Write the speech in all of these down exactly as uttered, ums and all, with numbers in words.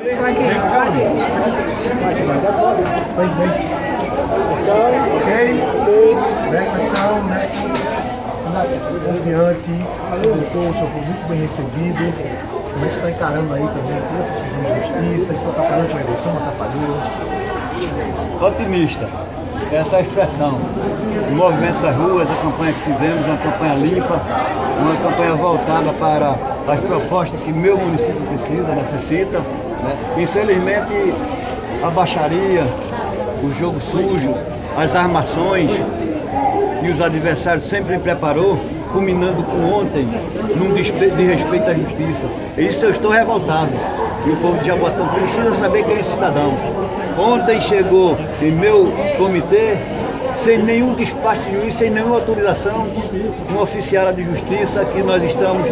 Ok? Neco, Tostão, Neco, confiante, você voltou, você foi muito bem recebido. Como é que você está encarando aí também todas essas questões de justiça, está atrapalhando a eleição, atrapalhou? Otimista, essa é a expressão. O movimento das ruas, a campanha que fizemos, uma campanha limpa, uma campanha voltada para as propostas que meu município precisa, necessita. Né? Infelizmente, a baixaria, o jogo sujo, as armações que os adversários sempre preparou, culminando com ontem, num desrespeito à justiça. Isso eu estou revoltado. E o povo de Jaboatão precisa saber quem é esse cidadão. Ontem chegou em meu comitê, sem nenhum despacho de juiz, sem nenhuma autorização, uma oficiala de justiça que nós estamos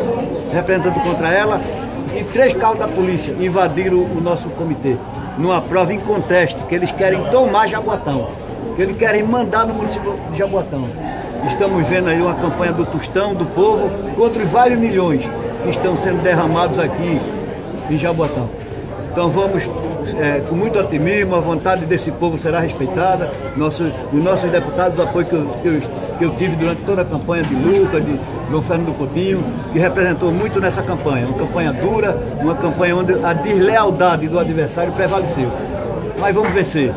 representando contra ela, e três carros da polícia invadiram o nosso comitê, numa prova em contexto, que eles querem tomar Jaboatão, que eles querem mandar no município de Jaboatão. Estamos vendo aí uma campanha do Tostão, do povo, contra os vários milhões que estão sendo derramados aqui em Jaboatão. Então vamos, é, com muito otimismo, a vontade desse povo será respeitada, nossos, os nossos deputados, o apoio que eu, que, eu, que eu tive durante toda a campanha de luta, de João Fernando Coutinho, que representou muito nessa campanha, uma campanha dura, uma campanha onde a deslealdade do adversário prevaleceu. Mas vamos vencer.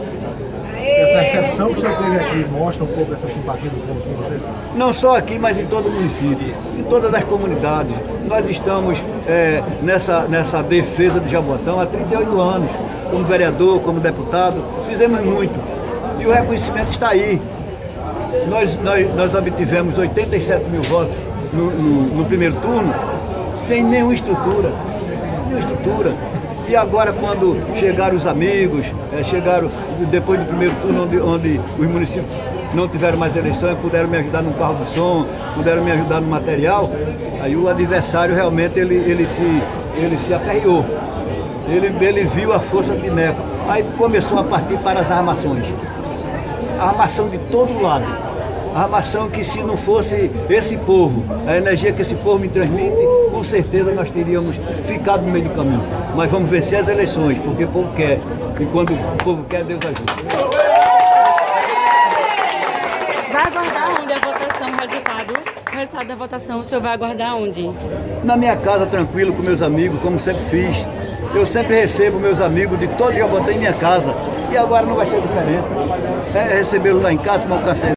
Essa recepção que o senhor teve aqui mostra um pouco essa simpatia do povo com você? Não só aqui, mas em todo o município, em todas as comunidades. Nós estamos é, nessa, nessa defesa de Jaboatão há trinta e oito anos, como vereador, como deputado, fizemos muito. E o reconhecimento está aí. Nós, nós, nós obtivemos oitenta e sete mil votos no, no, no primeiro turno, sem nenhuma estrutura. Nenhuma estrutura. E agora, quando chegaram os amigos, é, chegaram depois do primeiro turno, onde, onde os municípios não tiveram mais eleição, puderam me ajudar no carro de som, puderam me ajudar no material, aí o adversário realmente ele, ele, se, ele se aperreou. Ele, ele viu a força de Neco. Aí começou a partir para as armações. Armação de todo lado. Armação que, se não fosse esse povo, a energia que esse povo me transmite, com certeza nós teríamos ficado no meio do caminho. Mas vamos vencer as eleições, porque o povo quer. E quando o povo quer, Deus ajuda. Vai aguardar onde a votação, o resultado? O resultado da votação, o senhor vai aguardar onde? Na minha casa, tranquilo, com meus amigos, como sempre fiz. Eu sempre recebo meus amigos de todos que eu botei em minha casa. E agora não vai ser diferente. É recebê-los lá em casa, tomar um café.